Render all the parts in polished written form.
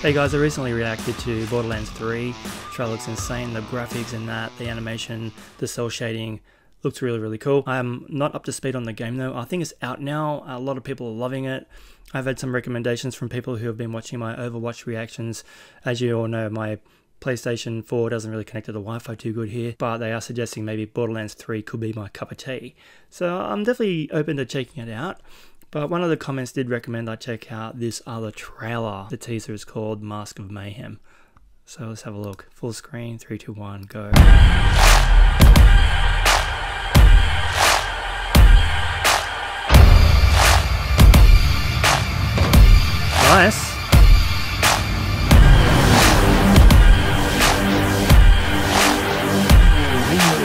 Hey guys, I recently reacted to Borderlands 3. The trailer looks insane, the graphics and that, the animation, the cell shading, looks really, really cool. I'm not up to speed on the game though. I think it's out now, a lot of people are loving it. I've had some recommendations from people who have been watching my Overwatch reactions. As you all know, my PlayStation 4 doesn't really connect to the Wi-Fi too good here, but they are suggesting maybe Borderlands 3 could be my cup of tea. So I'm definitely open to checking it out. But one of the comments did recommend I check out this other trailer. The teaser is called Mask of Mayhem. So let's have a look. Full screen, 3, 2, 1, go. Nice.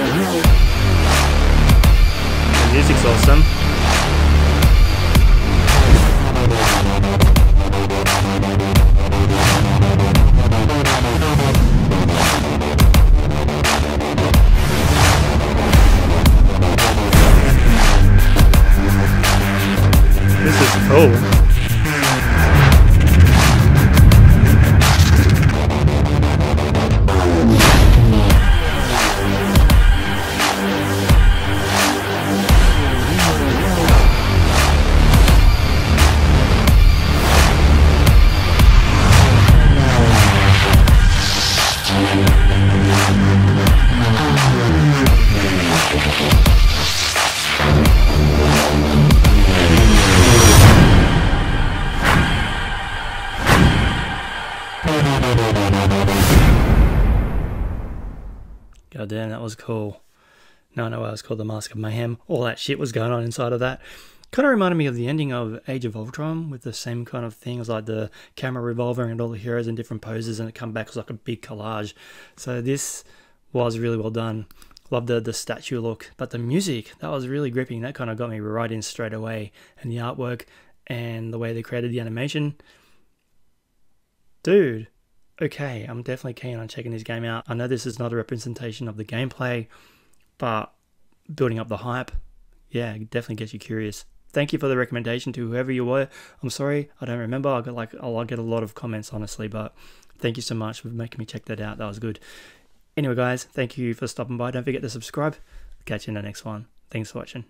The music's awesome. This is cool. God damn, that was cool. Now I know why it was called the Mask of Mayhem. All that shit was going on inside of that. Kind of reminded me of the ending of Age of Ultron with the same kind of things, like the camera revolving and all the heroes in different poses, and it come back as like a big collage. So this was really well done. Loved the statue look, but the music, that was really gripping. That kind of got me right in straight away. And the artwork and the way they created the animation, dude. Okay, I'm definitely keen on checking this game out. I know this is not a representation of the gameplay, but building up the hype, yeah, it definitely gets you curious. Thank you for the recommendation to whoever you were. I'm sorry, I don't remember. I'll get a lot of comments, honestly, but thank you so much for making me check that out. That was good. Anyway, guys, thank you for stopping by. Don't forget to subscribe. Catch you in the next one. Thanks for watching.